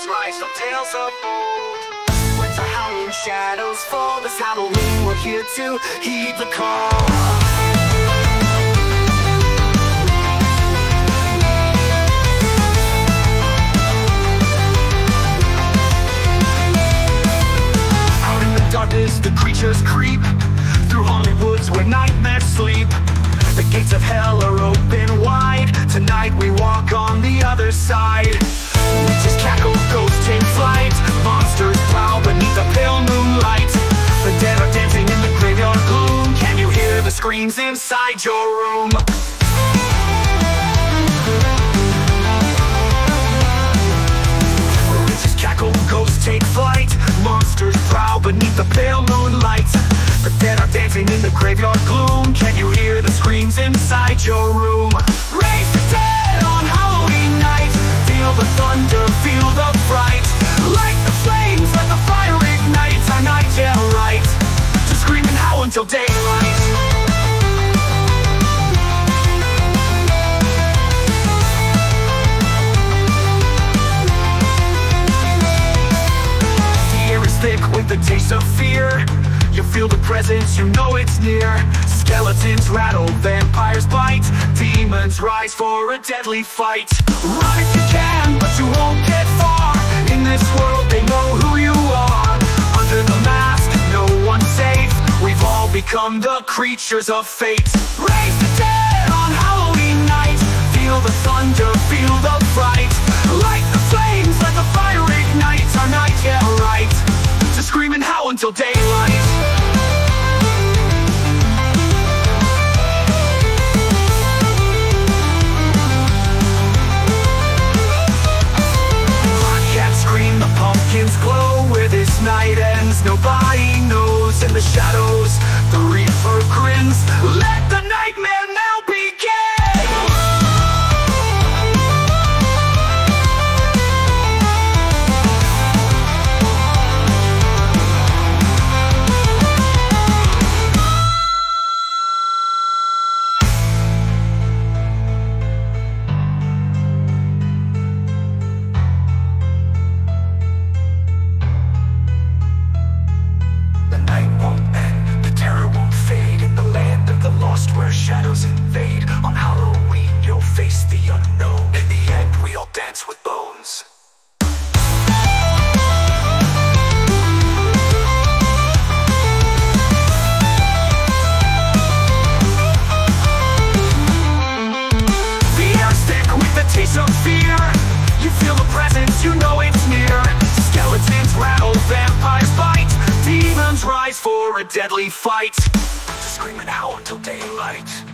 spirits rise from tales of old. When the howling shadows fall, this Halloween we're here to heed the call. The creatures creep through Hollywood's where nightmares sleep. The gates of hell are open wide. Tonight we walk on the other side. Witches cackle, ghosts take flight. Monsters prowl beneath the pale moonlight. The dead are dancing in the graveyard gloom. Can you hear the screams inside your room? Witches cackle, ghosts take flight. Monsters prowl beneath the pale moonlight. The dead are dancing in the graveyard gloom. Can you hear the screams inside your room? Raise the dead on Halloween night. Feel the thunder, feel the fright. Light the flames, let the fire ignite. Our night, yeah, right. To scream and howl until daylight. Thick with the taste of fear. You feel the presence, you know it's near. Skeletons rattle, vampires bite. Demons rise for a deadly fight. Run if you can, but you won't get far. In this world they know who you are. Under the mask, no one's safe. We've all become the creatures of fate. Raise the dead on Halloween night. Feel the thunder, feel the fright. Light the flames, let the fire ignite. Our night, yeah, right. Scream and howl until daylight. Bobcats scream, the pumpkins glow. Where this night ends, nobody knows. In the shadows, the reaper grins. Let the nightmare now begin. For a deadly fight, scream and howl until daylight.